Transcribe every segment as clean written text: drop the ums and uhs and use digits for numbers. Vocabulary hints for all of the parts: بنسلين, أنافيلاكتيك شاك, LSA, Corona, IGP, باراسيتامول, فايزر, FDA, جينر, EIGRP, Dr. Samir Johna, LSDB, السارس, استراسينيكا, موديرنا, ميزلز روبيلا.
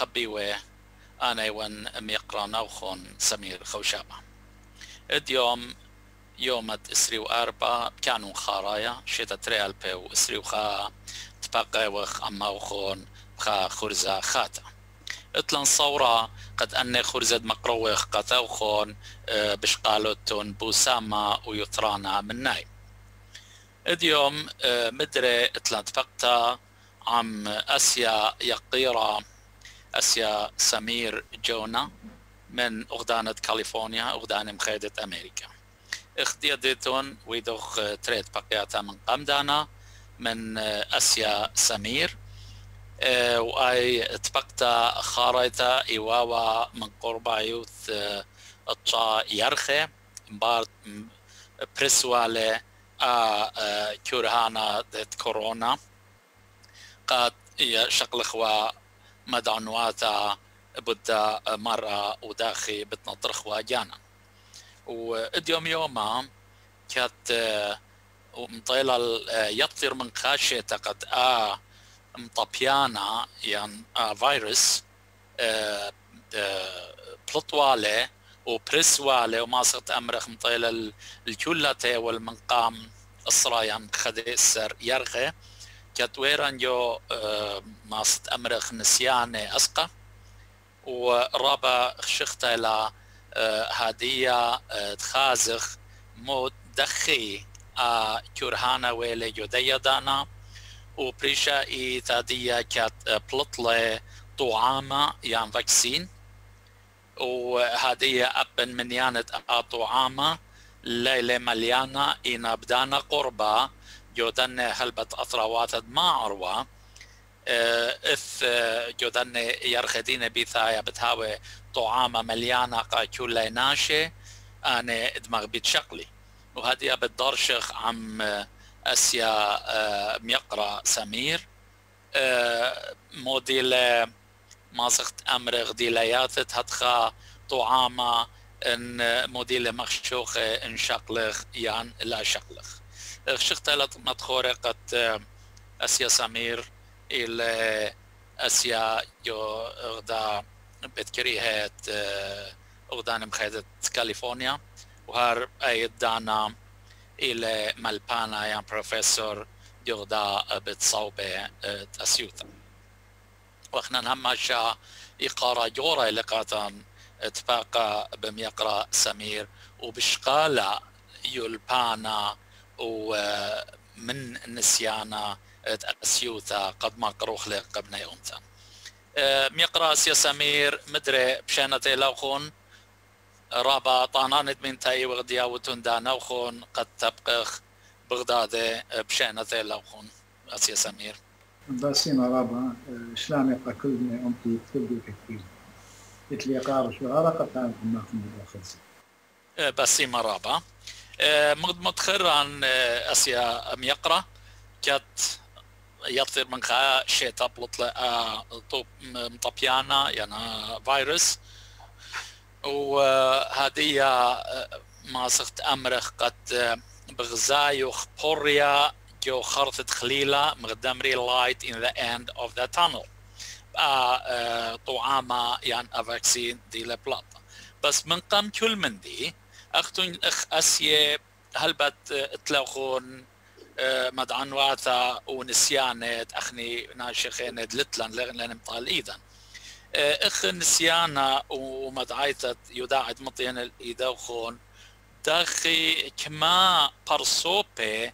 خبيوة أنا ون ميقران أو خون سمير خوشابة. اليوم يومت إسري وأربعة كانوا خارايا شتا تريال بيو إسري وخا تبقى وخ أما وخون بخا خرزة خاتا اتلن صورة قد أني خرزة مقروخ قطا وخون بشقالوتون بوسامة ويطرانا من نايم. اليوم مدري اتلن تبقتا عم أسيا يقيرة أسيا سمير جونا من أغدانة كاليفورنيا أغدانة مخيدة أمريكا اخديدتون ويدوخ تريد بقياتا من قمدانا من أسيا سمير وأي تبقتا خاريتا إيواوا من قربا يوث الطا يرخي مبارت برسوالي كورهانا ديت كورونا قد شقل خوا مدعنواتا بدا مرة وداخي بتنطر خوا جانا واديوم يوما كانت مطيلة يطير من خاشة قد مطبيانا يعني فيروس بلطوالة وبرسوالة وماسط أمرخ مطيلة الكلة والمنقام إسرايا خدي السر يرغي كاتويران جو ماسط أمرخ نسيانة أسقى ورابع شختة إلى هدية تخازخ مو دخي كرهانا ويلي جودية دانا وبريشا اي تادية كات بلطلة طعامة يعني فاكسين وهدية أبن من يانت طعامة ليلة مليانة إنا بدانا قربة جودن هلبت أطروات ما عروة إث جودن يرخدين بيثايا بتهاوي طعامة مليانة كل ناشي أنا دماغ بيت شقلي وهدية بالدرشخ عم أسيا ميقرا سمير موديل ماسخت أمرغ ديلياتت هتخا طعامة إن موديل مخشوخ إن شقلخ يعني لا شقلخ شختلت متخورقت أسيا سمير إلى أسيا جو غدا بتكريهات غدان مخيدة كاليفورنيا وهر أيد دانا إلى مالبانا يا بروفيسور يغدا بتصوبة أسيوتا وإحنا نهمشا إقارة جورة لقاطن تباقى بميقرا سمير وبشقالة يلبانا ومن نسيانا أسيوتا قد ما قروخ لقبنا يومتا ميقرا أسيا سمير مدري بشانة لوخون رابع طانانت من تاي وغديا وتندانا وخون قد تبقخ بغداد بشأنة لوخون أسيا سمير باسينا رابع شلاني قاكلني أمتي تبدو كثير يتلي قارش وغارة قد تعمل مناكم بالأخلصي باسينا رابع مدخر عن أسيا ميقرا كات يطير من خاء شيء تبلط مطبيانا يعني فيروس وهدية ما صغت أمرخ قد بغزايوخ بوريا جو خرطة خليلة مغدمري light in the end of the tunnel طعامة يعني أفاكسين دي لبلاطة بس من قام كل من دي أختن أخ أسيا هلبت اتلاخون مدعنواتا ونسيانة أخني ناشخين دلتلن لأن مطال إيدا اخ نسيانا ومدعيتت يداعد مطين الايدا وخون داخي كما برصوبي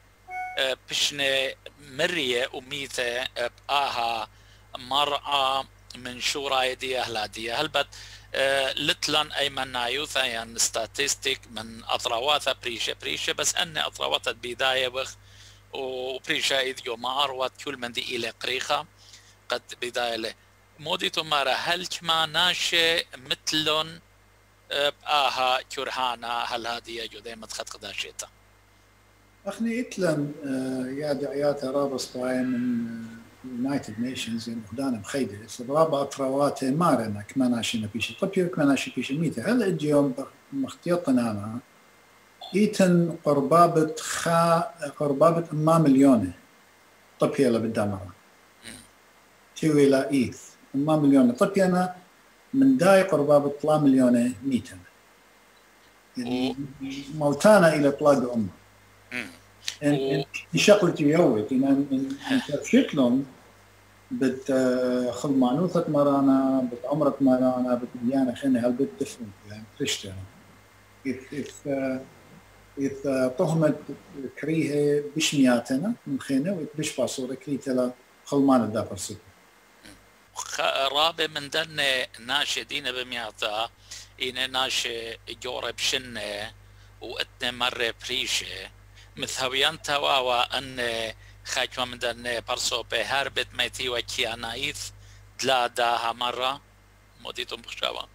بشني مريه وميته بقاها مرأة من شو رايدية هلادية هلبت لتلن ايمن نايوثا يعني ستاتيستيك من اطراواتا بريشة بس اني اطراواتا بداية وخ وبريشة ايديو معروات كل من دي الى قريخة قد بداية له موديتو مارا هل كما ناشي مثلن بقاها كرهانا هل هادية جو دايما تخطق دا شيطة أخني إتلم يا دعيات رابص طاين من يونايتد نيشنز يعني أخدانا مخيدة رابع أطروات مارنا كما ناشينا بيشي طبيو كما ناشي بيشي ميتة هل اليوم مختيطنا أنا إيتن قربابة أما مليونة طبيو لبدا مرة تيوي لا إيث ما مليون طفينا من داي قرباب طلا مليون ميتنا موتانا إلى طلاق أمه إن شقلت يويت إن شكلهم بت خل معنوثة مرانا بت عمرة مرانا بت مليانة خلنا هالبت دفن يعني تشتغل إذا طهمت كريهة بشمياتنا من خينا وتبش باصورة كريتلا خلمان الدافر سيد. رابع من دنا ناشدين بمياتا إن ناش جورب شنة وأتنا مرة بريشة مثويان تواوا أن خاكم من دنا برسو بهربت ميتي وكيانايث دلا داها مرة موديتم بخشاوان.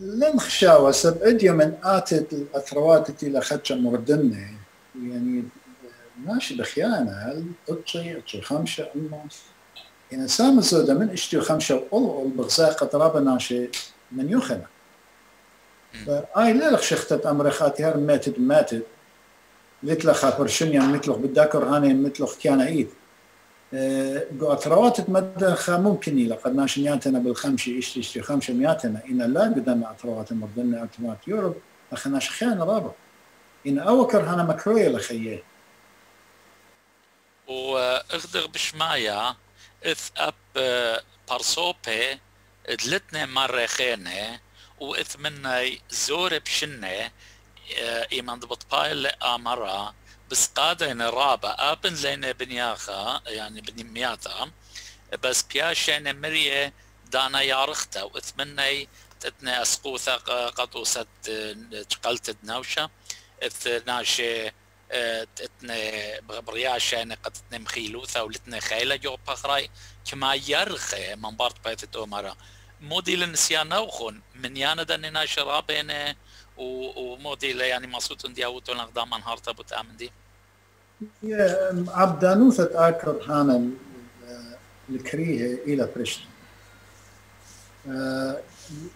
لم خشاوة سبعد من آتت الأثروات إلى خدشة مردنة يعني ماشي بخيانة أطي خمسة أما إن سام الزودة من اشتي خمسة وقل بغزاء قطرابة ناشي من يخنا فأي لا لخ شختت أمر خاتها ماتت لتلخ برشنيا متلخ بالذاكر هاني متلخ كان عيد أثروات مدخ ممكن لقد ناشنياتنا بالخمسة اشتي خمسة مياتنا إن لا قدنا أثروات مردنة أثروات يوروب أخناش خيانة رابع إن أوكر هنا مكروية لخيه واخدر بشمايا اث اب بارصوبي دلتنا مرة خينة واث مني زور بشنة ايمان ضبط بايل امرة بس قادين رابا ابن لين بنياخا يعني بنمياتا بس بياشين مرية دانا يارختا واث مني تتنا اسقوثا قطوسة تقلت دنوشة اث ناشي تتنا برياشة أنا قد تتنا مخيلوثة ولتنا خيلة جو بخراي كما يرخي من بارت بيت أمرا مودي لنسيان أوخن من يانا دننا شرابين ومودي يعني مصوت دياوت ونقدام انهارتا بتأمن دي يا عبدانوثة آكر هانا الكريهة إلى برشتن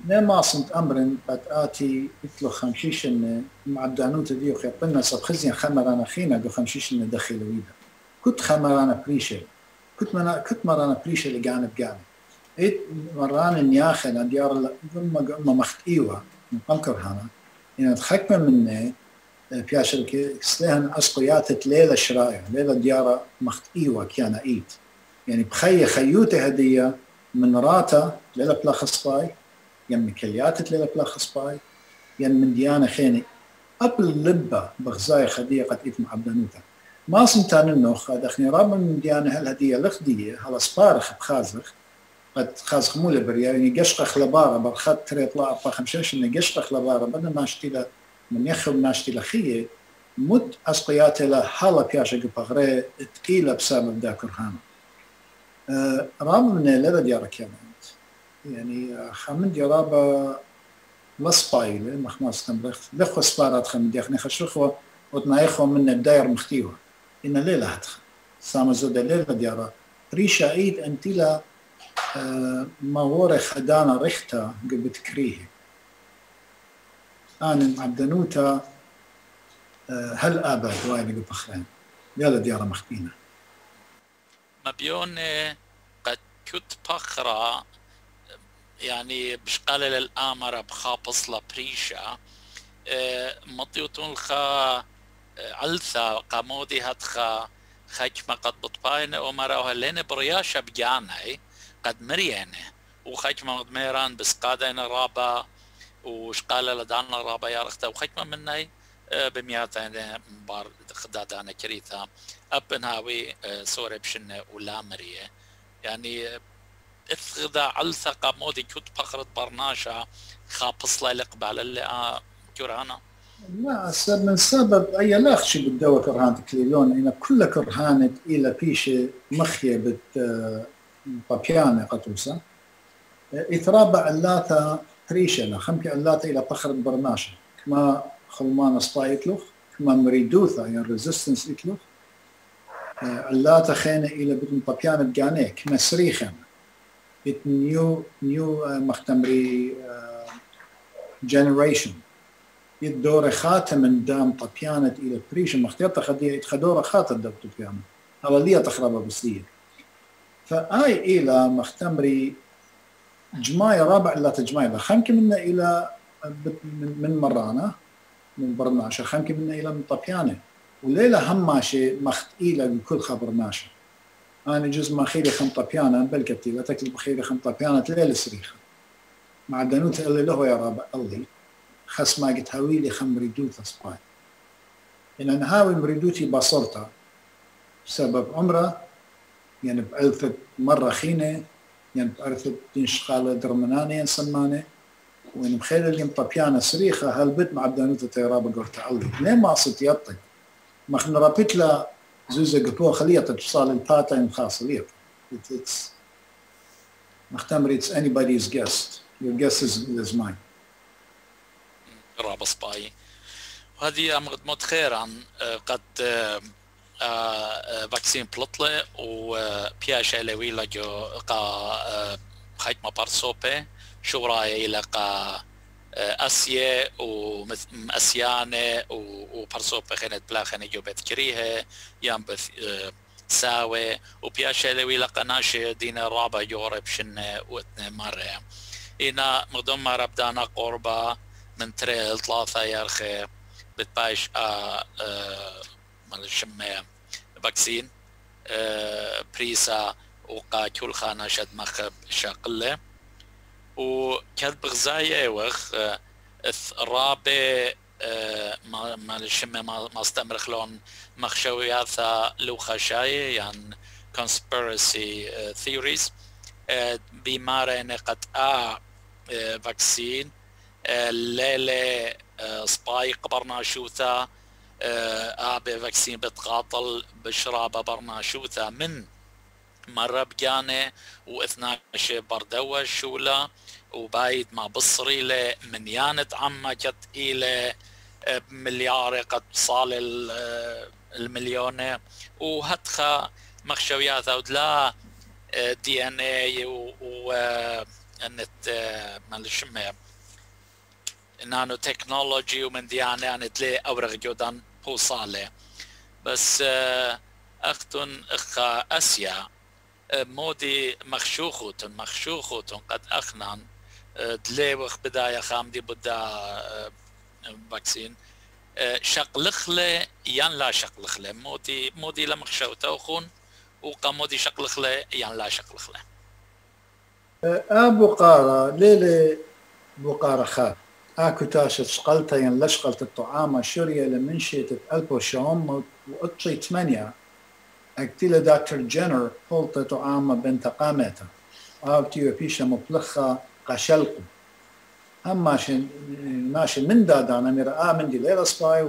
نما صنت أمرن بتأتي إتلو خمشيشن مع الدانوت ديو خيطنا سبخزين خمرانا خينا دو خمشيشن داخل ويدا كنت خمرانا بريشة كنت مرانا بريشة لجانب جانب إت مرانا نياخنا ديار ما مختيوها من بنكر هنا يعني تخكمة مني بياشل كسلهن أسقيات ليلة شرايع ليلة ديارة مختيوها كيان إيد يعني بخي خيوته هدية من راتا ليلة بلا خصباي يم كليات ليلة بلا خصباي يم من ديانة خيني قبل لبة بغزاي خدية قد إثم عبدانوتا ما صمتان النوخ قد أخني رابا من ديانة هالهدية لخدية هالأصبارخ بخازخ قد خازخ مولة بريا يعني قشقة خلبارة برخد تري طلع أبا خمشاش إني قشقة خلبارة بدنا ناشتي له من يخل ناشتي له خية مد أسقياتي له حالة بياشق بغري تقيلة بسبب ذاكر هانا رابا من الليلة ديارك يعني خامن ديرابا لصبايلة مخماس تنبرخ لخو سبارات خامن ديخني خشخو وتنايخو من الداير مختيوة إن ليلة هتخ سامة زودة ليلة ديارة ريشة عيد أنتيلا مغورة خدانا ريختا قبت كريهي أنا عبدانوتا هل أبا دوائنا قب أخرين ليلة ديارة مختينة مبيوني قد كنت بخرى يعني بشقال للآمرة بخابص لبريشة مطيوتون خا علثة قمودي هتخا خاكمة قد بطباينة أمرا وهلين برياشة بجاني قد مريانة وخاكمة قد ميران بسقادين رابا وشقال لدانا رابا يارختا وخاكمة مني بمياتين مبار خدادانا كريتا أبنهاوي سوري بشنة ولا مرية يعني إثغذا علثقة مودي كنت بخرت برناشة خابص لي لقبال اللي كرهانة لا من سبب أي لا أخشي بالدواء كرهانة كليلون إن كل كرهانة إلى بيشة مخية بت بابيانة قطوسة إترابع اللاتا بريشة لخمكي اللاتا إلى بخرت برناشة كما خلمان سطاي إتلوخ كما مريدوثة يعني ريزيستنس إتلوخ اللاتا خينة إلى بدن بابيانة بجاني كما سريخة it new مختمري generation يدور خاتم من دام طبيانة إلى بريش مختيطة خدية خدورة خاتم دب طبيانة هلا ليه تخربها بسيط فأي إلى مختمري جماية رابع إلى جماية خمكي منا إلى من مرانة من برناشة خمكي منا إلى من طبيانة وليلة هم ماشي مختئيلة بكل خبر ماشي أنا جزء ما خيري خم طبيانة بلكتي لا تكتب خيري خم طبيانة ليلة سريخة مع دانوت اللي له يا رابع اللي خس ما قلت هاويلي خم مريدوت أصباي إن أنا هاوي مريدوتي بصرتها بسبب عمره يعني بألف مرة خينة يعني بألف تنشقالة درمنانة ينسمانة وإن بخيل اللي مطبيانة سريخة هالبت مع بدانوتة تيرابة قرت علي ليه ما صرت يطي ما خن رابط له زوزة قطوة خلية تتصال الباتين خاص ليه it's مختمر it's anybody's guest your guess is mine رابة سباي وهذه أمغدمات خير عن قد فاكسين بلطلة وبيا شالوي لجو قا خيط ما برسوبه شو رأي لقا أسيا ومأسيانة وبرسوبه خنت بلا خنت جو بتكريها يام بث ساوي وبيا شالوي لقا ناشي دينا رابع يورب شنة واتنين مرة هنا مقدمة ربدانا قربة من تريل ثلاثة يرخي بتبايش مالشمة باكسين بريسا وقا كل خانة شد مخب شاقلة وكلب غزاية وخ الرابع مالشمة ما استمرخلون مخشويات لوخشاية يعني conspiracy theories بمارين قد باكسين الليلة سباي قبرنا شوثا ابي فاكسين بتقاطل بشرابه برناشوثه من مره بجانه و12 بردوه شوله وبايد ما بصريله من يانت عمه جت الى بمليار قد صال المليونه وهتخه مخشوياتها ودلا دي ان اي وانت مالشمه نانو تكنولوجي ومن ديانه ان تلي اورغ جودان بوصاله بس اختن اخا اسيا مودي مخشوخوتن قد اخنان تلي وخ بدايه خامدي بدا باكسين شقلخله يان لا شقلخله مودي لمخشوته وخون وقمودي شقلخله يان لا شقلخله ابو قاره ليله بقاره خا اكو تاشت شقلتها ين لشقلت الطعامة شرية لمنشيت القلب شوم وقطشي 8 اكتيلا دكتور جينر قلت طعامة بنت قامتها اوتيو بيشا مطلخة قشلكم اما ماشي من دادا انا مرآة من دي ليلة سباي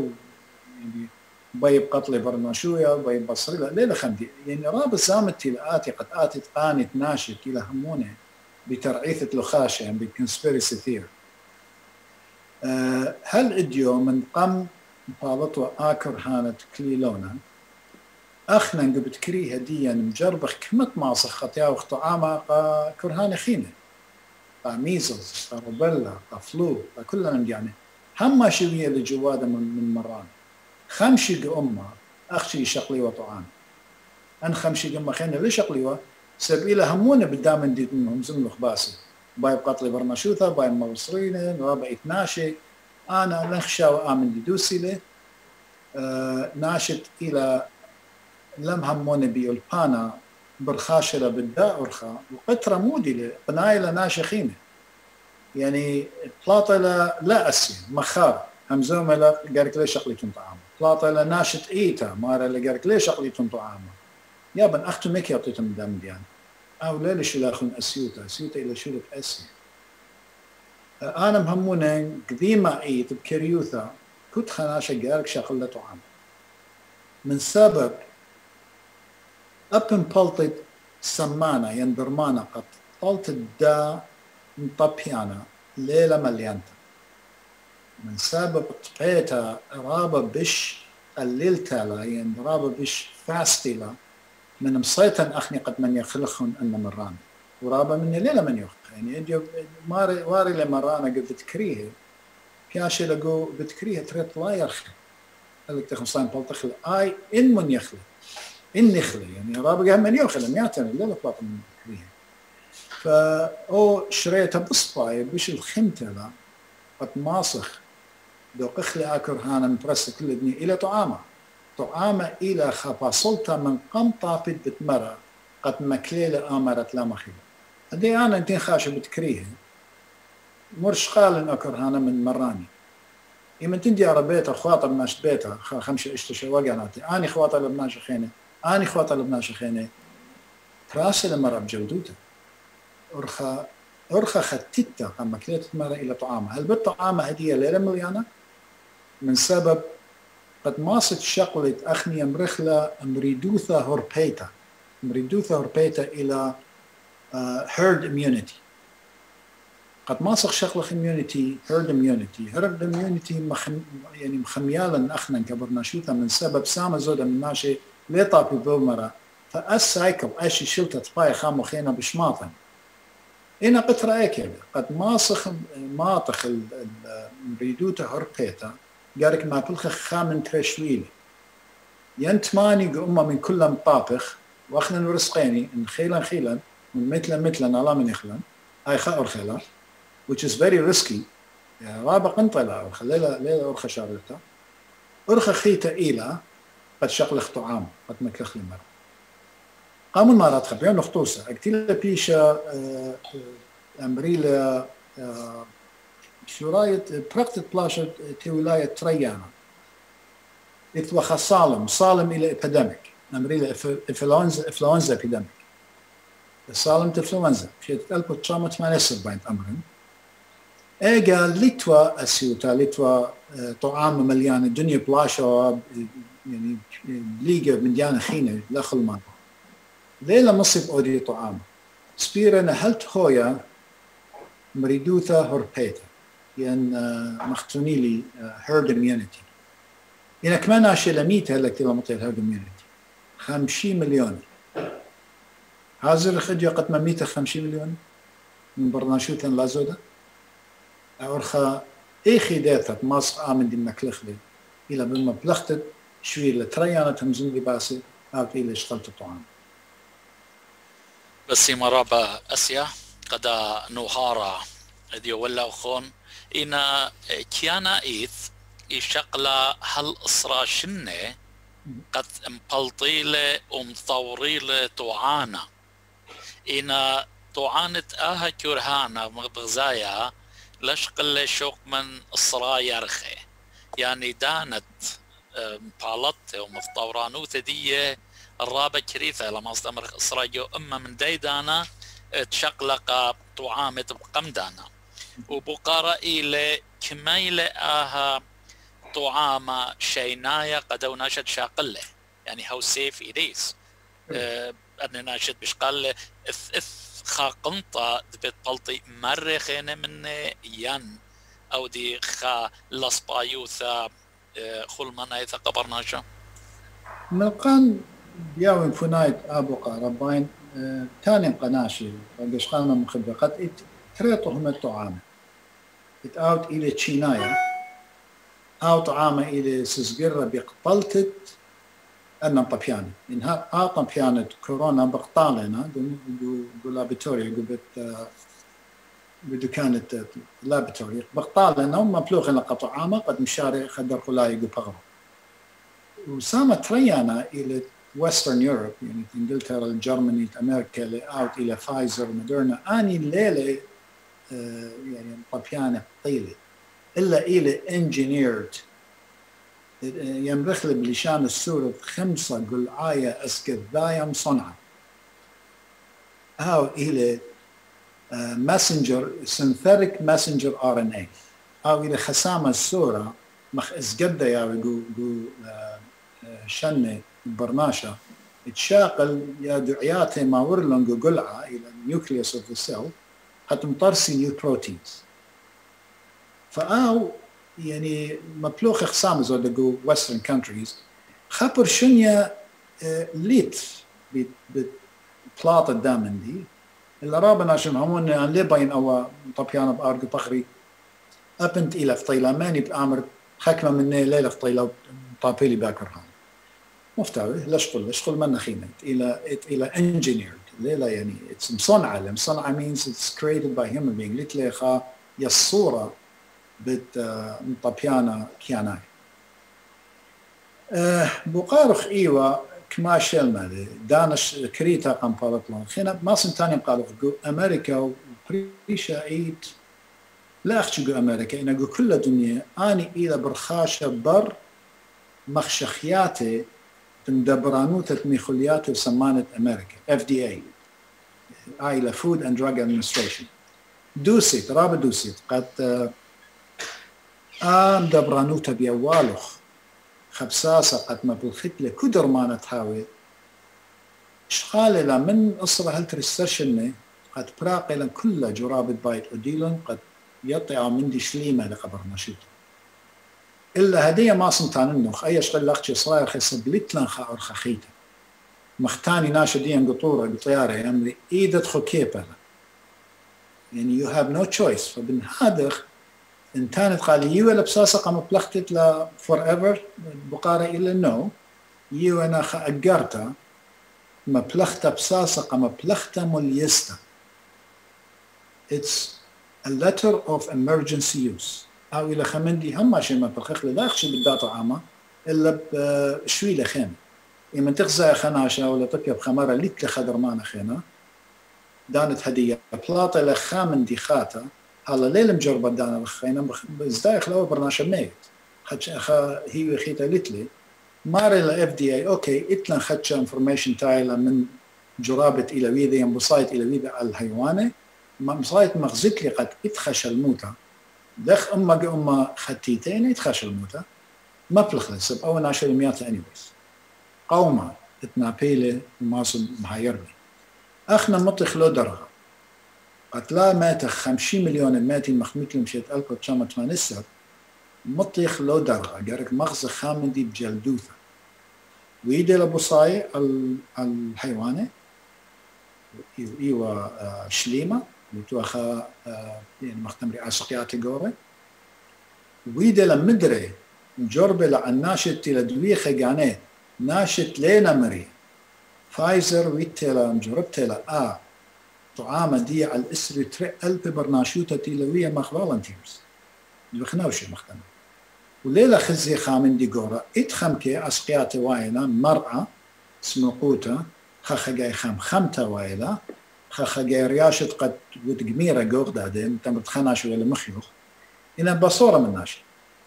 وبيب قطلي برناشوية وبيب بصريلة ليلة خمدي يعني راب سامتي لآتي قد آتت قانت ناشت الى همونه بترعيثة لخاشة يعني بكونسبيرسي ثير هل اديو من قم مطابطوة آكر هانت كليلونا أخنا قبت كريها ديا مجربخ كمت مع صختها وخطعامة كرهانة خينة ميزلز روبيلا فلو كلنا مديانة هما شوية لجوادة من مران خمشي قمة أخشي شقليوة طعام أن خمشي قمة خينة لشقليوة سبيلة همونة بدامن دي منهم زملخ باسي باي بقطلي برمشوثة باي موصرينة رابع 12 أنا لنخشى وآمن ديدوسي له ناشت إلى لم همون بيولبانا برخاشرة بالداء أرخا وقترة مودي له قنايلة ناشخينة يعني بلاطلة لا أسي مخار همزومة لا قارك ليش أقليتون طعامة بلاطلة ناشت إيتا مارا لا قارك ليش أقليتون طعامة يا بن أختو ميك يعطيتم دم ديان أو ليش يلاخون أسيوتا إلى شلك أسي أنا مهمونا قديمة إيت بكريوثا كنت خناشة قارك شاقلة طعام من سبب أبن بلطت سمانة ينبرمانة قد طلت دا مطبيانة ليلة مليانتا من سبب طقيتا رابة بش قللتا لا ينبرابة بش فاستلا من مصيتا اخني قد من يخلقهم ان مران ورابا مني ليله من يخلق يعني اديو ماري واري لمرانا قد بتكريه بياشي لقو بتكريه تريت لا يرخي قال لك تخمصان بلطخل اي ان من يخلق ان نخلق يعني رابا قاعد من يخلق مياتن الليله بلاطن من بتكريه فأو شريتها بصباي بيش الخمتها بتماسخ دوقخ لي أكرهانا مبرسة كل دنيا إلى طعامة إلى خفاصلتها من قم طافت بتمرة قد مكليلة آمرت لا مخيلة هدي أنا انتين خاشة بتكريها مرش قال أكرهانا من مراني إما تندي على بيتها خواطر بناش بيتها خمشة اشتشي وقعناتي آني خواطر لبناش خينة آني خواطر لبناش خينة تراسل المرة بجودوتها أرخى ختتها قام مكليلة المرة إلى طعامة هل بالطعامة هدية ليلة مليانة من سبب قد ماصت شقلة أخني مرخلة مريدوثة هربيتا إلى herd immunity قد ماصخ شقلة immunity herd immunity يعني مخميالا أخنا كبرنا شوتا من سبب سامة زودة من ماشي لطابي بومرة فأسايكو أشي شلتة طبايا خامو خينا بشماطن إنا قد رأيك قد ماصخ ماطخ المريدوثة هربيتا قالك ما كل خامن ترشويلي ينتماني قمة من كل مطابخ واخنا ورسقيني نخيلا خيلا من مثلا الله من يخلا هاي خاور خلا which is very risky رابق انطلع ورخ ليلة ورخ شارلتها ورخ خيتا إلى قد شقلخ طعام قد مكلخ المرأة قاموا المرأة خبيون نخطوصة اكتلا بيشا امريلا شراية براقت بلاشة تولاية تريانا إتوخى صالم إلى إبيدميك نمريلة إفلونزا إبيدميك صالم تفلونزا في 1980 بين أمرين إيجا لتوا أسيوتا لتوا طعام مليانة دنيا بلاشة يعني ليجا مليانة خينة لا خلمان ليلة مصيب أودي طعام سبيرنا هل تخويا مريدوثة هربيتا ين مختوني لي herd immunity. إن كمان عشلميت هلا كتير مطير herd immunity. 50 مليون. هذا الخد يقت مميته 50 مليون من برناشوت لازودا. أورخا إيه خداتها مص آمن دي مكلخدة إلى بما بلختت شوي لتريانة تمزن لباسي أو إلى اشتغلت طعام. بس مرابة أسيا قد نهارا ذي ولا خون. إن كيانا إيث يشقلا هل إصرا شنة قد مبلطيلة ومطوريلة طعانة إن طعانة آها كرهانة مغزايا لشقل شوق من إصرا يرخي يعني دانت مبالطة ومفطورانوتة دي الرابة كريثة لما استمرخ إصرا جو أما من ديدانة تشقلق طعامة بقمدانة وبقرا إلى كميلة آها طعامة شينايا قدو ناشد شاقلة يعني هو سيف إليس أنا ناشد بشقلة إث خاقنطة دبت بلطي مرة خينة من ين أو دي خا لصبايوثا خلمنا إذا قبرناشا ملقان بياوين فنايت أبو قاربين تاني قناشي بشقلنا مخبقات تريطهم الطعام اتقاوت إلى تشينايا أو طعامة إلى سزقرة بقبلتت أنا طبيانة إنها طبيانة كورونا بقطالنا دو لابتوريا بدو كانت لابتوريا بقطالنا وما بلوغ لقى طعامة قد مشاري خدر خلايا بقغرة وسامة تريانا إلى وسترن يوروب يعني إنجلترا الجرمانية أمريكا لأوت إلى فايزر موديرنا أني الليلة يعني طبيانة طيلة إلا إلى إنجينيرد يمرخل بلشان السورة 5 قلعاية أسكذايا صنعة أو إلى ماسنجر سينثيريك ماسنجر آر إن إي أو إلى خسامة السورة مخ أسكذايا ويقول شنة برناشة تشاقل يا دعياتي ما ورلنجو قلعة إلى النيوكليوس أوف ذا سيل هتمطرسي نيو بروتينز فأو يعني مبلوخ خصام زود جو ويسترن كونتريز خبر شنيا ليت ببلاطة دامن دي اللي رابنا شن همون عن لبين أو طبيانا بأرجو بخري أبنت إلى فطيلة ماني بأمر حكمة مني ليلة فطيلة طابيلي باكرها مفتاوي لشغل منا خيمة إلى إنجينير ليلة يعني it's مصنعة. المصنعة means it's created by human being. لتليخا يصورة بت مطبيانا كياناي. بقارخ إيوة كما شلنا دانش كريتا قم بالطلون خينا ما سنتاني قالوا جو أمريكا وبريشا إيد لا أختي جو أمريكا إن جو كل الدنيا أني إذا برخاشة بر مخشخياتي تندبرانوت الميخوليات وسمانة أمريكا FDA إلى Food and Drug Administration دوسيت رابع دوسيت قد دبرانوت بيوالخ خبساسة قد ما بالختلة كدر ما نتحاوي شخالة من أصلا هل ترسترشنة قد براقلا كل جرابة بايت أديلن قد يطيع من دي شليمة لقبر نشيط إلا هدية ما صنطان النخ أي شغل لأختي صراير خسبلت لن خاور خخيتا مختاني ناشا دي قطورة بطيارة يمري إيدة خكيبة يعني you have no choice. فبن هادخ إن كانت قال يو لبساسة قام بلختت ل forever بقارة إلا نو يو أنا خأجرتا ما بلختة بساسة قام بلختة مليستا. It's a letter of emergency use. أو إلى خمندي هما شيء ما بلخخ لا أخشى بالداتا عامة إلا بشوي لخيمة. إما تغزى خناشة ولا طبيب بخمارة ليت لخدر معنا خينا دانت هدية بلاطة لخامندي خاتا. هلا ليل مجربة دانا خينا بزدايخ لو برناش ميت خدش أخا هي وخيتا لتلي ماري لا FDA أوكي إتلا خدش إنفورميشن تايلا من جرابة إلى ويدا ينبصايت إلى ويدا على الحيوانة مصايت مغزت لي قد إتخش الموتة دخ أما جو أما ختيتين إتخش الموتة ما بلخلص بأول عشر ميات أنيويز قوما إتنابيلة ماصل مهيرني أخنا مطخ لو درها قتلا مات 50 مليون ماتي مخميت لمشيت ألكو تشامة تمانسر مطيخ لو درغة جارك مغزى خامدي بجلدوثة ويدي لبصاي الحيوانة إيوة شليمة وتوخا يعني مختمري عسقيات جوري ويدي لمدري جربة لعناشت لدويخة جاني ناشت لينا مري فايزر ويتلا جربتلا طعامة دي على الإسر ترق ألب برناشوتة تيلوية مخ فالنتيرز دبخناوشي مختمة وليلة خزي خامن دي قورة إتخمكي أسقياتي وايلة مرأة سمقوتة خاخا جاي خمتا وايلة خاخا جاي رياشة قد ودقميرة قور دادين تمرت خناشي ولا مخيوخ إنا بصورة من ناشي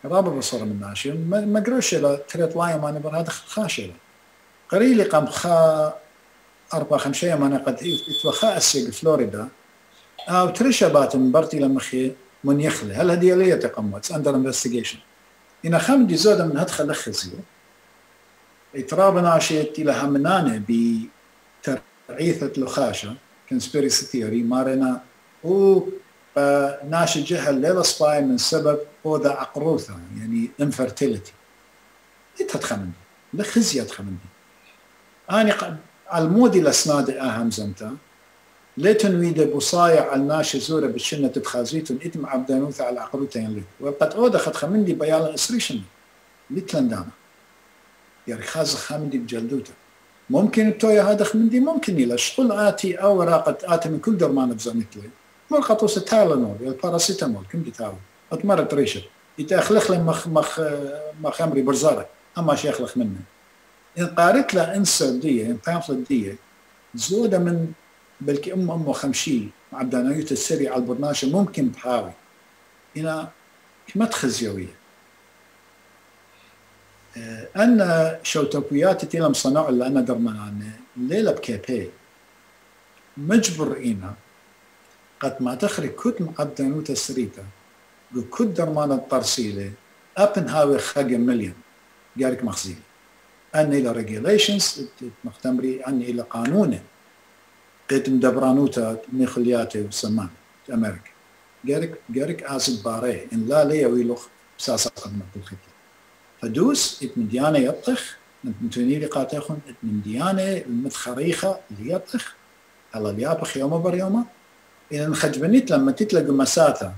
رابع بصورة من ناشي ما قروشي لا تريت وايلة ماني برهاد خاشي لا قريلي قام خا 4-5 يوم أنا قد اتوخاء السيق فلوريدا أو تريشة باتن برتي لمخي من يخلي هل هدي لي تقمت under investigation إن خمدي زودة من هدخل لخزيه اترابنا عشيت إلى همنانة بترعيثة لخاشة conspiracy theory مارنا هو ناشي جهل ليلة سباي من سبب أوضة عقروثة يعني infertility اتخمندي لخزيه اتخمندي أنا قد المودي لسنادي أهم زمتا ليتن ويدا بصايع على ناشي زورة بشنة تتخازيتن إتم عبدانوثة على عقروتين لي وقد أودا خد خمندي بيالا إسريشن لتلن دانا يعني خازخ خمندي بجلدوتا ممكن بتويا هذا خمندي ممكن إلا شغل آتي أو راقت آتي من كل درمان بزمت لي مرقطوسة تالانول يا الباراسيتامول كم دي تاول أتمرت ريشة يتأخلخ لي مخ أمري برزارة أما شي أخلخ منه إن قارت له إنسر دي إن بامفلت دي زودة من بلكي أمه خمشي عبدانيوت السري على البرناشة ممكن بحاوي إنا كما تخزيوية أن شوتوبيات تيلم صناع اللي أنا درمانة ليلة بكيبي مجبر إنا قد ما تخرج كتم عبدانيوت السريتا وكت درمانة الطرسيلة أبن هاوي خاقي مليون جارك مخزيلي أن إلى regulations مختمري أن إلى قانون قد مدبرانوتا مخلياتي وسمان أمريكا جارك أسد باري إن لا ليويلوخ بساسة قد مطلقية فدوس إت من ديانة يطخ نتوني لقاتيخن إت من ديانة المتخريخة اللي يطخ هلا ليابخ يومه بريومه إن نخجبنيت لما تتلقوا مساتا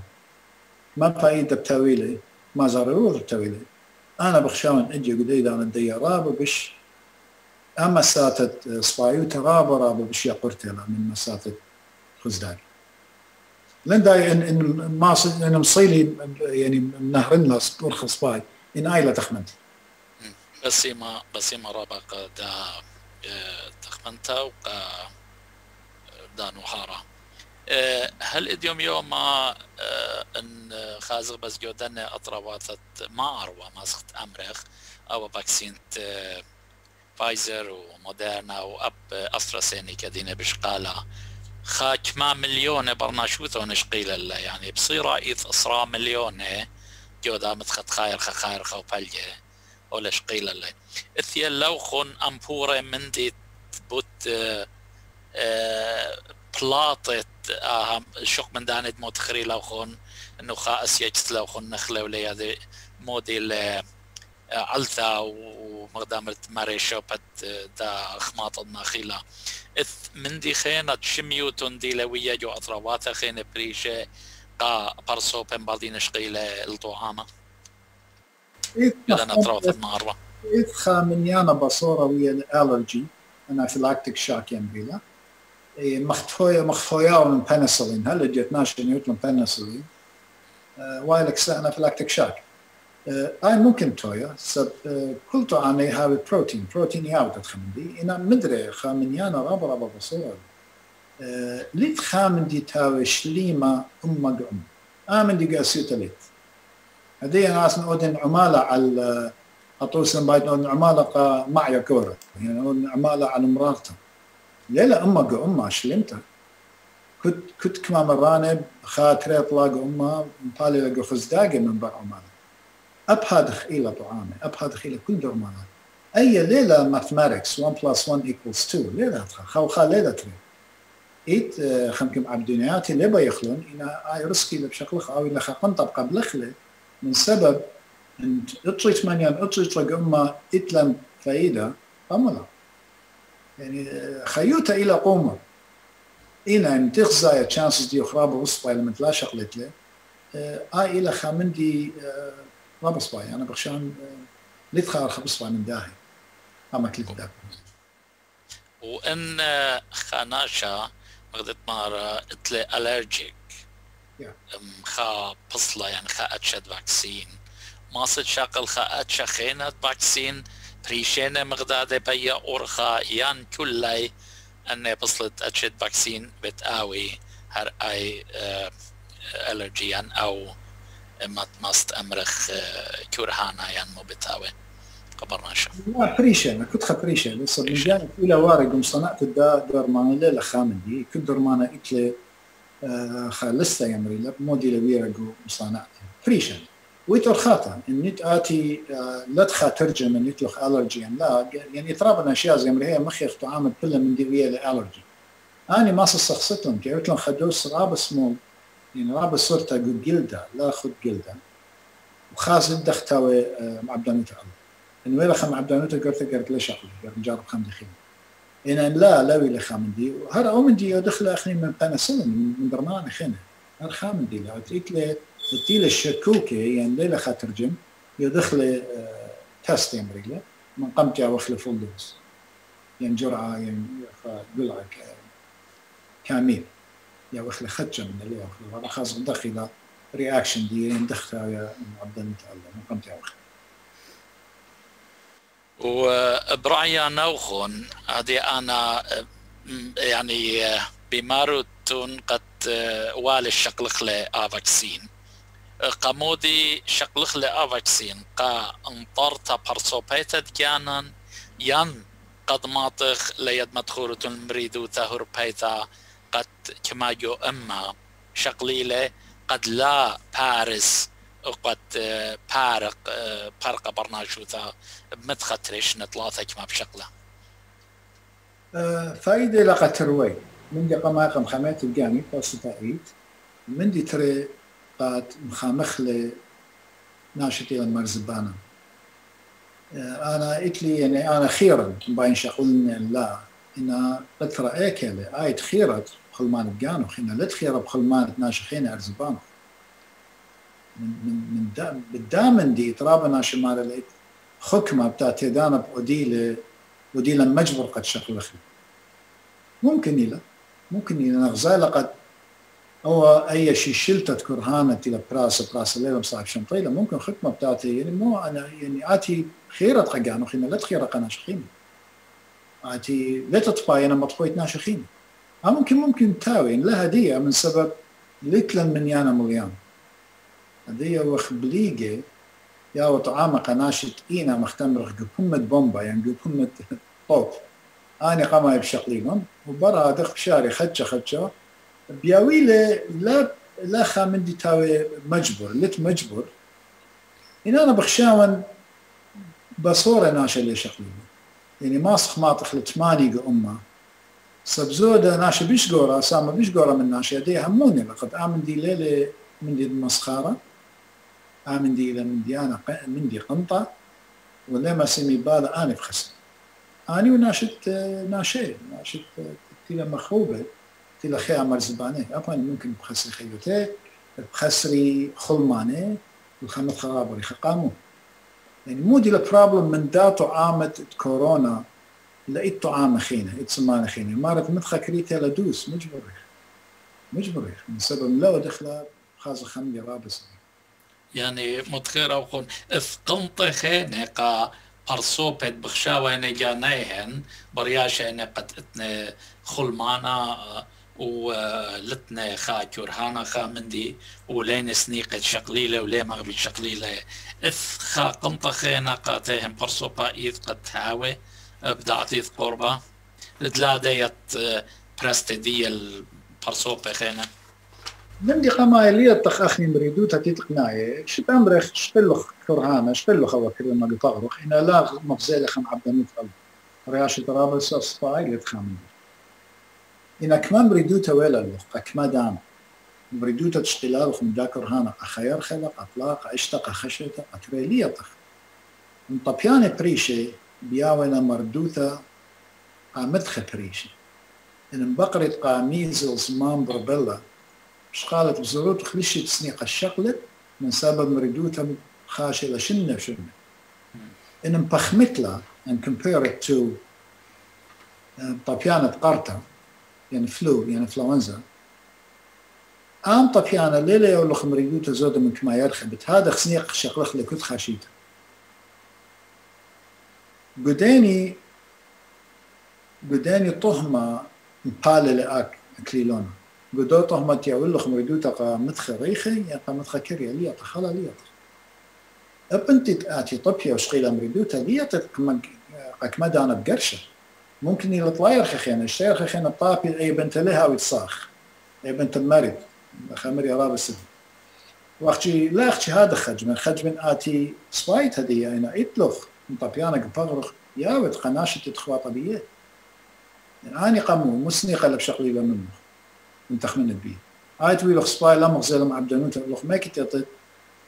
ما فايدة بتاويلي ما ضرورة بتاويلي أنا بخشاون أجي قديد على الديارة وبش اما ساتت صبايوتا غابرا بشيا قرتلا من مساتت خزدار لن داي ان ما ان مصيلي يعني منهرن لها برخ صباي ان ايلا تخمنت بس ما رابق دا تخمنتا وقا دا نهارا هل اديوم يوم ما ان خازق بس جودنا اطراواتت ما اروى ماسخت امرخ او فاكسينت فايزر وموديرنا واب استراسينيكا دينا بشقاله خاك ما مليونه برناشوته نشقيله له يعني بصيره اذ اصرا مليونه جودا متخت خايرخه وبلجه ولا شقيله له اثيل لو خون امبوره من دي بوت بلاطه شق من داند مو تخري لو خون انه خاس يجت لو خون نخله ولا هذا موديل علثا ومقدامة ماريشو بات دا خماط الناخيلة إذ من دي خينة شميوتون دي لوية جو أطراواتها خينة بريشة قا برسو بين بعضين شقيلة الطعامة إذن أطراوات المعروة إذ خامنيانا بصورة ويا الألرجي أنافيلاكتيك شاك ينبيلا مخفوياو من بنسلين هل جتناش نيوتن بنسلين وايلك أنافيلاكتيك شاك أي ممكن تويا سب كل طعامي هاوي بروتين ياوت الخمدي إنا مدري خامنيانا رابرة بصورة ليت خامندي تاوي شليمة أمك آمندي قاسيوتا ليت هدي أنا أصلا أودن عمالة على أطوسن بايت أودن عمالة معي كورة يعني أودن عمالة على مرارته ليلة أمك شليمتها كنت كما مرانب خاطري أطلاق مطالي لقو خزداقي من بر عمالة أبحد خيلة طعامي، أبحد خيلة كل درمانات. أي ليلة ماثماتكس 1 + 1 = 2 ليلة خوخا ليلة تري. إيت خمكم عبدونياتي ليبا يخلون إنا آي رسكي بشكل خاوي لخا قنطب قبل خلي من سبب إن إطري 8 إطري ترق أما إتلم فايدة أملا. يعني خيوتا إلى قومة. إنا إن تخزايا تشانسز دي أخرابة وصبا إلى متلاشق لتلي. آي إلى خامندي رابع صباي انا بخشان ليت خار خبص من داهي اما كليت داك وان خناشه مقدت مارا اتلي الرجيك خا بصله يعني خا اتشد فاكسين ما صد شاقل خا اتشخينت فاكسين بريشينه مقداده بيا اورخا يان كلي ان بصله اتشد فاكسين بتقاوي هر اي الرجيان او مات ماست امرخ كورهانا يعني مو بتاوي قبرنا شو لا بريشه كنت خبريشه لسه بالجانب الى وارق وصنعت درمان ليله خامدي كنت درمانه اتله خالصه يمري لا مودي لويرق وصنعت بريشه ويتر خاطا اني اتي لا تخاطرجه من يطلق الرجي لا يعني ترابنا اشياء زي هي مخي طعام كلها من ديويه الالرجي انا ما شخصتهم قلت لهم خذوا سراب اسمه يعني رابع صورته جلده لا خد جلده وخاص الدختاوي مع بدانوت عم انه ولا خم عبدانوت قلت ليش اقول جرب خم دخيل انا لا ولا خم دي وهذا او من دي دخل اخني من قنصن من برنامج خنا هذا خم دي لو تيك له تيل الشكوكه يعني ليله خاترجم يدخل تست امريله من قمت يا وخل فندس يعني جرعه يعني قلعه كامل يا وخل خدشه من اللي وخل ولا خاص داخله رياكشن دي ندخلها يا عبد الله قمت يا وخل وبرايا نوخون هذه انا يعني بماروتون قد وال الشقلخله افاكسين قمودي شقلخله افاكسين قا انطرت برصوبيتد كانن ين قد ماطخ ليد مدخوره المريدو تهر بيتا قد كما جو أما شقليلة قد لا بارس وقد بارق برناشوتا متخطرش نطلاثة كما بشقلة فايدة لقد تروي من دي قماقم خامات الجاني بوسطة ايد من دي تري قد مخامخلة ناشطي المرزبانة أنا اتلي يعني أنا خيرا باين شقلن لا إن قطرة أكلة آيت خيرة خلمان بجانو خينا لا تخيرة بخلمان ناشخين أرزبانو من بالدامن دي ترابنا شمال لقيت حكمة بتاعت يدانا بأوديلة ودي لما مجبر قد شكل أخي ممكن إلا ممكن إلا نغزاي لقد أو أي شيء شلتت كرهانة إلى براس الليلة مصاحب شنطيلة ممكن ختمة بتاعتي يعني مو أنا يعني آتي خيرة قجانو خينا لا تخيرة قنا شخيني آتي لا تطبعي أنا مطبويتنا شخيني ممكن تاوين لها دي من سبب لتلن من يانا مليان هذه وخبليجة يا وطعام قناشة إينا مختمرخ جوكمة بومبا يعني جوكمة طوب أنا قماي بشقليهم وبرا دخ بشاري خدشة بياويلة لا خا من دي تاوي مجبر لت مجبر إن أنا بخشاون بصورة ناشة اللي شقليهم يعني ماسخ ماطخ لتماني قأمة سبزودة ناشة بيشقورة سامة بيشقورة من ناشة دي هموني لقد آمن دي ليلة من دي المسخارة آمن دي إلى من دي أنا من دي قنطة ولا ما سمي بالا أنا بخسر أنا وناشت ناشت تلا مخوبة تلا خير عمر زبانة أبغى ممكن بخسر خيوته بخسري خلمانة والخمة خرابة يخقامو يعني مو دي البروبلم من داتو عامت كورونا لقيت طعام خينا اتسمان خينا مارت متخكريتها لدوس مجبريخ من سبب لا دخلها خازو خمدي رابس يعني متخير او خون اف قنطة خينا قا ارصوبت بخشاوين جانيهن برياشة انا قد اتنا خلمانا ولتنا خا كرهانا خا مندي ولين سنيقة شقليلة ولين مغبي شقليلة اف خا قنطة خينا قاتيهم ارصوبا ايذ قد تهاوي بدعتيث قربة لدلا ديت براستدية البرصوبة خينا مندي قماي لي الطخ اخني مريدوت تتقناي شت امرخ شفلخ كرهانه شفلخ هو كل ما قطغرخ انا لا مغزله خم عبد المطلب رياش طرابلس الصفايل تخم انا كمان مريدوت ولا لخ كما دام مريدوت تشتلار خم ذاكر هانا اخير خلق اطلاق اشتق خشيته اتريليه طخ من طبيانه بريشي بياونا مردوثه قامتخ بريشي ان بقره قاميزل زمان بربلا شقالت بزروت خلشي تسنيق الشقلة من سبب مردوتها خاشلة شنة إن مبخمتلا and compare it to طبيانة قرطة يعني فلو يعني انفلونزا قام طبيانة ليلة يولخ مردوتها زودة من كما يرخبت هذا خسنيق شقلخ لكت خاشيتها قداني طهمة مبالة لأك أكليلونا قدو طهمة يولخ مردوتا قامتخ ريخي يا قامتخ كريا ليا طخالا ليا أبنتي تآتي طبيا وشقيلة مردوتا ليا قاكما دانا بقرشة ممكن إلا طلاير خيخينا اشتاير خيخينا الطابي أي بنت لها ويتصاخ أي بنت مرد خامري رابس واختي لا أختي هذا خجمن آتي سبايت هدي أنا إتلخ مطبيانا قبغرخ ياوت قناشة تتخواطة بيه يعني أنا قامو مسني قلب شقيلة منه انتخمن البيت هاي توي لخ سباي لمغ زلم عبدنوت لخ ما كتت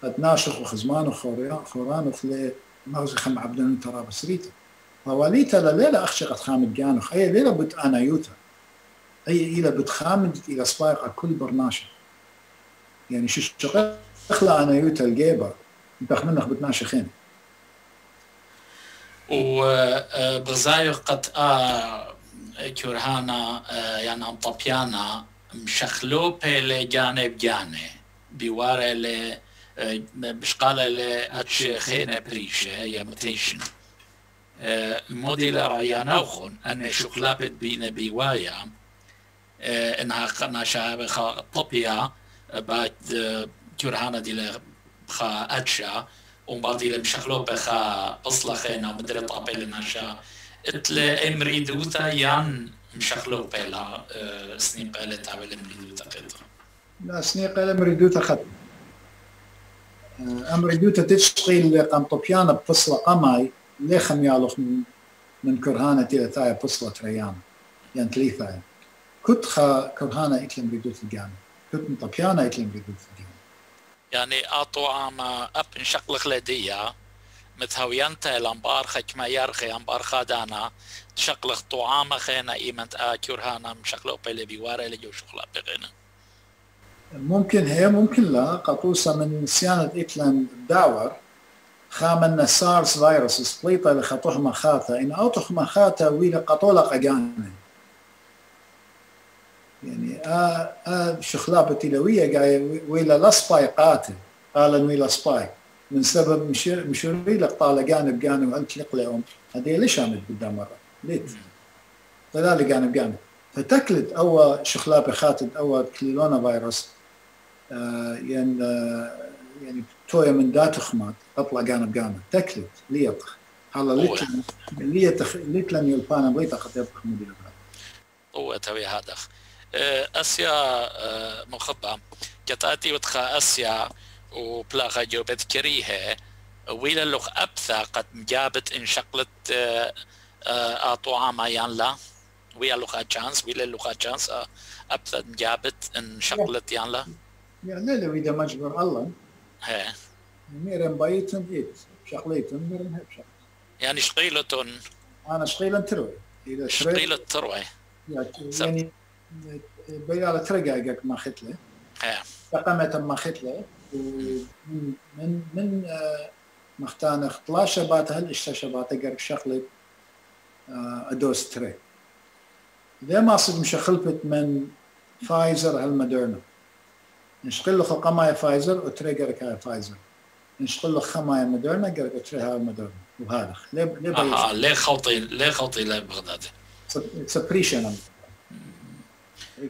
اتناشخ وخزمان وخوران وخلي مغز خم عبدنوت ترى بسريته طواليته لليله اخشقت خامد جانخ اي ليله بت انا يوتا اي ليله بتخامدت الى سباي كل برناشه يعني شو شغل اخلى انا يوتا الجيبه انتخمنخ بتناشخين وبغزاير قد كرهانا يعني ام طبيانا مشخلوبه لجانب جاني بواره ل بشقاله لاتشخينه بريشه هي متيشن موديل رايانا وخون ان شقلابت بين بوايا انها قنا شابه طبيا بعد كرهانا ديال خا اتشا وبعديل مشخلوبه خا اصلخينه مدري طابل نشا اتلا امريدوتا يان مشخلو بلا سنين بلا تاع الامريدوتا قدر لا سنين بلا امريدوتا خط امريدوتا تشقيل قنطبيانا بفصله قماي لي خميالوخ من كرهانه تاع بفصله ريان يعني ثلاثه كنت كرهانه اتلم بدوت الجان كنت مطبيانا اتلم بدوت الجان يعني اعطوا عما اب نشقل خلديه متهوينتا لامبار خكما يرخي امبار خادانا تشقلخ طعامه خينا ايمنت اكرهانا مشقلو بيلي بيوار اللي جو شغله بغينا ممكن هي ممكن لا قطوسه من صيانه اكلان داور خامن السارس فيروس سبليطة لخطوح مخاطة إن أطخ مخاطة ويل قطولة قجانة يعني شخلابة تلوية قاية ويل لصباي قاتل قالا ويل صباي من سبب مشوري لك طالة جانب جانب وأنت لقلعهم هذه ليش عملت قدام مرة ليت طلال جانب جانب فتكلت أو شخلابة خاتد أو كليلونا فيروس يعني تويا من دات خمات اطلع جانب جانب تكلت ليطخ هلا ليتلن يلبانا بيتا قد يطخ مدير وتوي هذا اسيا مخبأ كتاتي وتخا اسيا وبلاغه جوبت كريهه ويلا لغ ابثا قد جابت انشقلت اطعامها يانلا ويا لغ جانس ويلا لغ جانس ابثا جابت انشقلت يانلا يعني لا اذا مجبر الله ها ميرن بايتن ايت شقليتن ميرن هب شقل يعني شقيلتن انا شقيلن تروي اذا شقيلة تروي يعني بياله ترقاقك ما ختله ها فقمه ما ختله من من من مختانه 13 بات هل اشتشبات قرب شقلت ادوس تري اذا ما صد مشخلبت من فايزر هالموديرنا نشقل له خماية فايزر وتريجر كفايزر نشقل له خماية موديرنا قال تريها موديرنا وهذا ليه خلطي ليه خلطي لبغداد سبريشن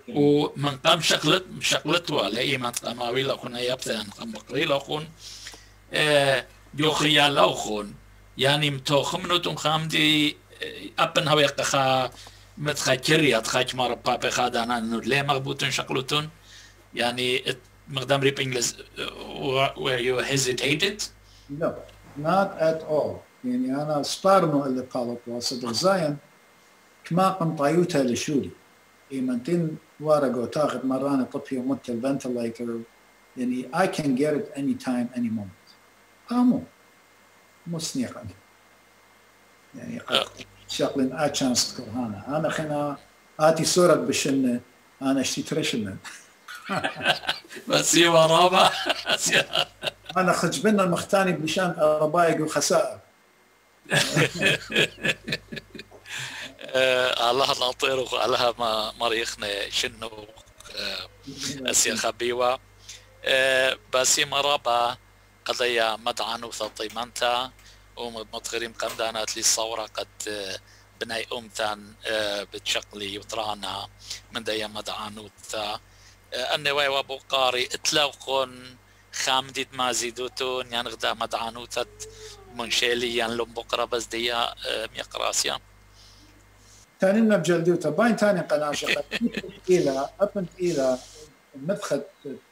ومن قام شقلتها لأي من قاماوي لأخون أيابتا قام بقري لأخون يوخيا لأخون يعني متوخمنو تنخام دي أبن هوا يقخا متخا كريا تخاك ماربا بخادان أنه ليه مغبوطن شقلتون يعني مقدام ريب انجلز were you hesitated? No, not at all. يعني انا صارنو اللي قالت وصدق زين كما قمطايوتها لشولي ايمنتين ورقه تاخذ مرانه طبي ومت الفنتليتر يعني I can get it anytime any moment. قاموا مصنيقا يعني شغلين اتشانس كرهانا انا خنا اتي صوره بشنه انا اشتيت رشمن بس يوا رابع انا خجبنا المختاني بشان ربايق وخسائر الله نطير وعلها ما مريخنا شنو اسيا خبيوه بس يما رابع قضيه مدعن وثطيمنتا ومتغريم قمدانات لي الصوره قد بناي امتن بتشقلي وطرانا من دايا مدعن وثا النواي وبقاري اطلاقون خامديد ما زيدوتون يعني غدا مدعنوتت منشاليا يعني لم بقرا بس ديا ميقراسيا ثاني نبجلدوتا باين ثاني قناشقه الى ابنت الى مدخل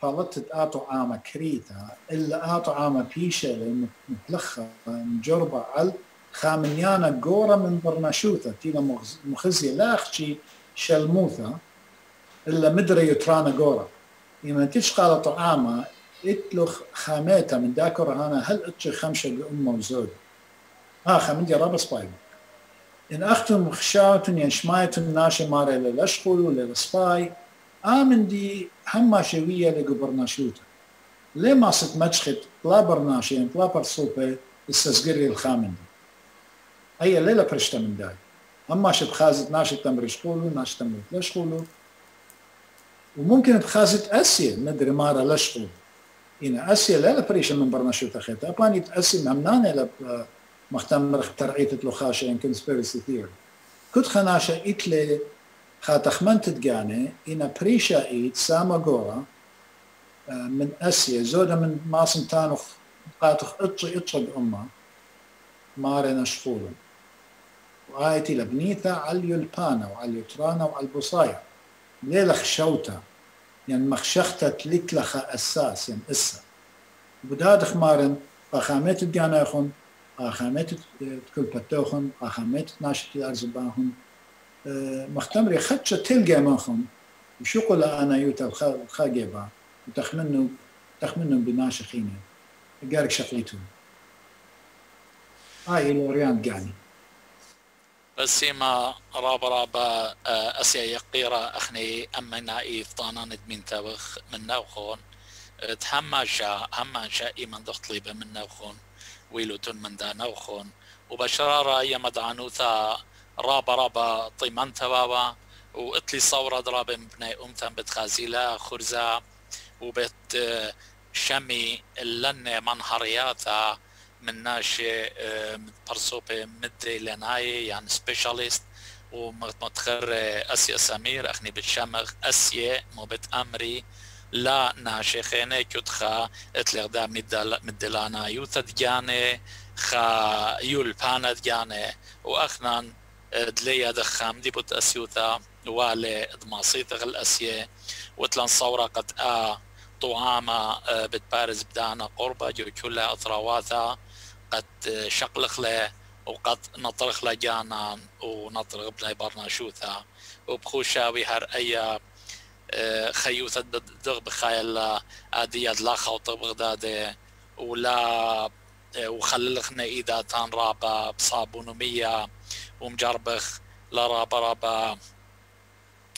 بالطت اطو عامه كريتا الا اطو عامه بيشه متلخه جربه على خامنيانا غوره من برناشوتا تينا مخزي لاخشي شلموثا إلا مدري يترانا قورا إما تشقال طعامة إتلخ خاماتا من داكورا أنا هل إتشي خمشة لأمه وزوج خامدي رابس بايب إن أختم خشاوتن ينشمايتن ناشي ماري للأشخل وللسباي آمن دي هما شوية لقبرناشوتا ليه ما صد مجخد لا برناشين لا برصوبة استسقري الخامن هيا ليلة برشتا من داي هما شبخازت ناشي تمر شخولو ناشي تمر لشخولو وممكن بخازة أسيا ندري مارا لشقو إن أسيا لا بريشة من برناشوت أخيتها أباني تأسيا مهمنانة مختمر ترعية لخاشة إن كونسبيرسي ثيوري كنت خناشة إتلي خاتخمن تتقاني إن بريشة إيت ساما غورا من أسيا زودة من ماسم تانوخ قاتخ إطشي بأمه مارا نشقولن وآيتي لبنيثة عليو البانا وعليو ترانا وعلى البصايا ليلة خشوتها يعني مخشختها تلتلخة أساس يعني إسا بداد خمارن قاخامات الدياناخن قاخامات تكلبتوخن قاخامات ناشط الأرزباهن مختمري خدشة تلقى منخن وشو قولا أنا يوتا الخاقبة وتخمنهم بناشخيني قارك شقليتهم هاي الوريانت يعني بس ما رابا أسيا يقيرة أخني أمنا إفطانا ندمين توخ من نوخون تحماشا هماشا إيمان ضغط ليبا من نوخون ويلوتون مندانا وخون وبشرارة هي مدعنوثة رابا طيمانتا بابا وإطلي صورة درابة مبنى أمتن بتخازيلا خرزة وبت شمي اللنة منهرياتا من ناشي برصوبة مدري لناي يعني سبيشاليست ومتخر أسيا سمير أخني بتشمغ أسيا مو بتأمري لا ناشي خيني كتخا اتلغدا مدلانا يوتا دياني خا يولبانا دياني وأخنان دليا دخام دي بوت أسيوتا والي دماصيتغ الأسيا وتلان صورة قد طعامة بتبارز بدانا قربة جو كلها أطرواثة قد شقلخلة وقد نطرخلة جانا ونطرغ بناي برناشوثة وبخوشاوي هر أي خيوثة دغ بخايلة آدية لا خوط بغدادة ولا وخللخنا إيدا تان رابا بصابون ومية ومجربخ لا رابا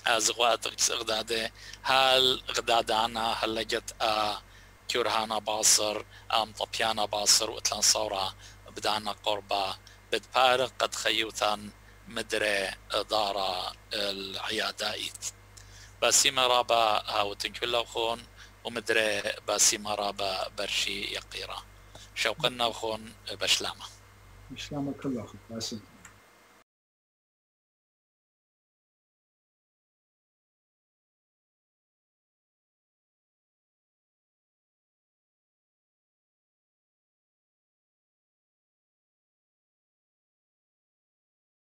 أزغوات غدادة هل غدادة أنا هل لجت كورهانا باصر أم طبيانا باصر وإتلان صورة بدانا قربة بتبارق قد خيوثا مدري دارة العيادائيت باسيما رابا هاوتنكولا وخون ومدري باسيما رابا برشي يقيرة شوقنا وخون بشلامة كل أخذ باسم